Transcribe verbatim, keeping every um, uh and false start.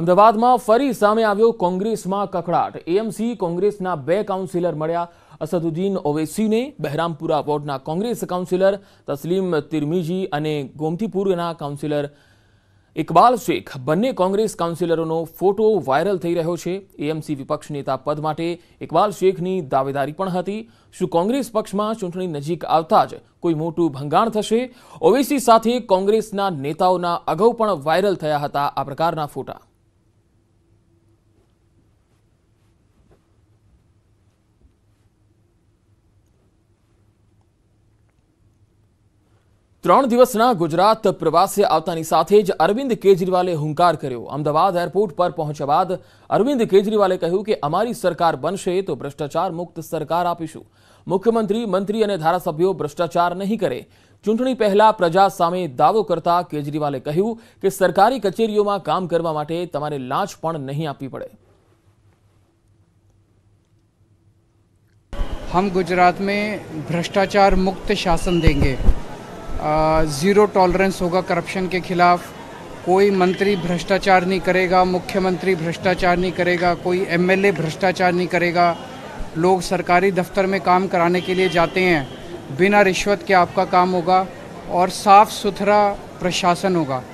અમદાવાદમાં ફરી સામે આવ્યો કોંગ્રેસમાં કકડાટ। એએમસી કોંગ્રેસના બે કાઉન્સિલર મળ્યા। असदुद्दीन ओवैसी ने बहरामपुरा वार्ड ना कांग्रेस काउंसिलर तस्लीम तिरमीजी अने गोमतीपुर ना काउंसिलर इकबाल शेख बने कांग्रेस काउंसिलरों फोटो वायरल थी रो। एएमसी विपक्ष नेता पद माटे इकबाल शेख की दावेदारी पण हती। शु कांग्रेस पक्ष में चूंटणी नजीक आता ज कोई मोटू भंगाण थशे? ओवैसी साथे कांग्रेसना नेताओना अगाऊ पण वायरल थया हता आ प्रकारना फोटा। त्रण दिवसना गुजरात प्रवासे आवतानी साथे ज अरविंद केजरीवाले हुंकार कर्यो। अमदावाद एरपोर्ट पर पहोंच्या बाद अरविंद केजरीवाले कह्युं के अमारी सरकार बनशे तो भ्रष्टाचार मुक्त सरकार आपीशुं। मुख्यमंत्री मंत्री अने धारासभ्यो भ्रष्टाचार नहीं करे। चूंटणी पहला प्रजा सामे दावो करता केजरीवाले कह्युं के सरकारी कचेरीओमां काम करवा माटे तमारे लांच पण नहीं आपवी पड़े। हम गुजरात में भ्रष्टाचार मुक्त शासन देंगे। ज़ीरो टॉलरेंस होगा करप्शन के खिलाफ। कोई मंत्री भ्रष्टाचार नहीं करेगा, मुख्यमंत्री भ्रष्टाचार नहीं करेगा, कोई एमएलए भ्रष्टाचार नहीं करेगा। लोग सरकारी दफ्तर में काम कराने के लिए जाते हैं, बिना रिश्वत के आपका काम होगा और साफ़ सुथरा प्रशासन होगा।